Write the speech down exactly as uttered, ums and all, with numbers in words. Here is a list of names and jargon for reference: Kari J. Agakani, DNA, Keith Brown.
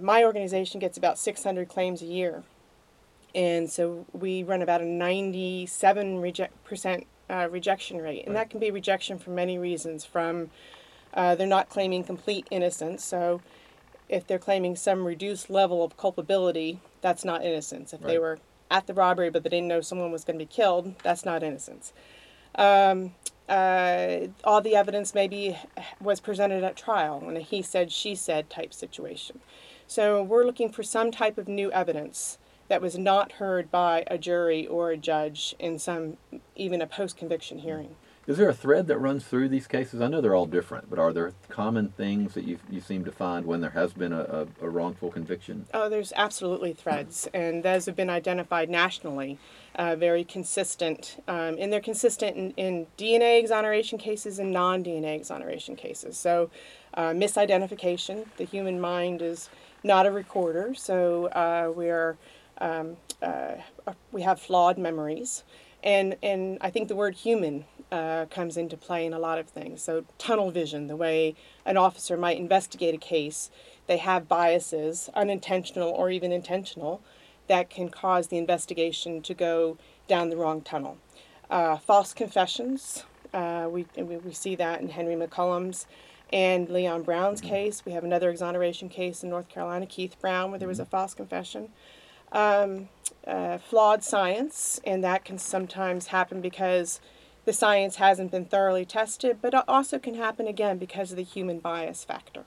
My organization gets about six hundred claims a year, and so we run about a ninety-seven reject percent uh, rejection rate, and right. that can be rejection for many reasons. From uh, they're not claiming complete innocence, so if they're claiming some reduced level of culpability, that's not innocence. If right. they were at the robbery but they didn't know someone was going to be killed, that's not innocence. Um, uh, all the evidence maybe was presented at trial in a he said, she said type situation. So we're looking for some type of new evidence that was not heard by a jury or a judge in some, even a post-conviction hearing. Is there a thread that runs through these cases? I know they're all different, but are there common things that you you seem to find when there has been a, a, a wrongful conviction? Oh, there's absolutely threads, and those have been identified nationally, uh, very consistent, um, and they're consistent in, in D N A exoneration cases and non-D N A exoneration cases. So uh, misidentification, the human mind is not a recorder, so uh, we're um, uh, we have flawed memories. And and I think the word human uh, comes into play in a lot of things. So tunnel vision, the way an officer might investigate a case, they have biases, unintentional or even intentional, that can cause the investigation to go down the wrong tunnel. Uh, false confessions, uh, we, we we see that in Henry McCollum's and Leon Brown's case. We have another exoneration case in North Carolina, Keith Brown, where there was a false confession. Um, uh, flawed science, and that can sometimes happen because the science hasn't been thoroughly tested, but it also can happen again because of the human bias factor.